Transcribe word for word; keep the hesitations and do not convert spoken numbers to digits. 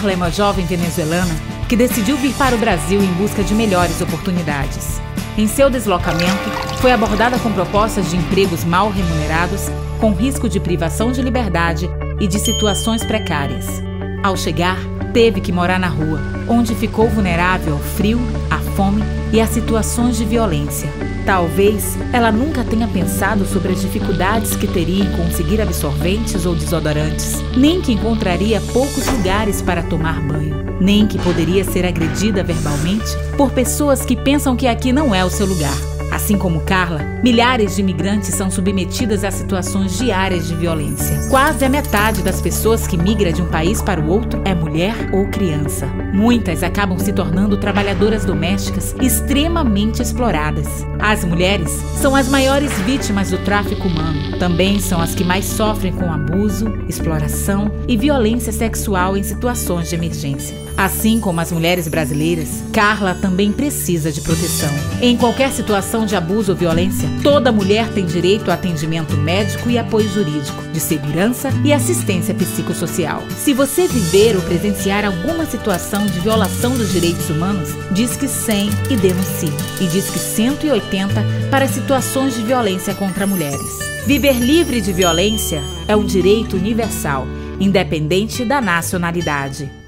Marla é uma jovem venezuelana que decidiu vir para o Brasil em busca de melhores oportunidades. Em seu deslocamento, foi abordada com propostas de empregos mal remunerados, com risco de privação de liberdade e de situações precárias. Ao chegar, teve que morar na rua, onde ficou vulnerável ao frio, à fome e a situações de violência. Talvez ela nunca tenha pensado sobre as dificuldades que teria em conseguir absorventes ou desodorantes, nem que encontraria poucos lugares para tomar banho, nem que poderia ser agredida verbalmente por pessoas que pensam que aqui não é o seu lugar. Assim como Carla, milhares de imigrantes são submetidas a situações diárias de violência. Quase a metade das pessoas que migra de um país para o outro é mulher ou criança. Muitas acabam se tornando trabalhadoras domésticas extremamente exploradas. As mulheres são as maiores vítimas do tráfico humano. Também são as que mais sofrem com abuso, exploração e violência sexual em situações de emergência. Assim como as mulheres brasileiras, Carla também precisa de proteção. Em qualquer situação de abuso ou violência, toda mulher tem direito a atendimento médico e apoio jurídico, de segurança e assistência psicossocial. Se você viver ou presenciar alguma situação de violação dos direitos humanos, disque cem e denuncie, e disque cento e oitenta para situações de violência contra mulheres. Viver livre de violência é um direito universal, independente da nacionalidade.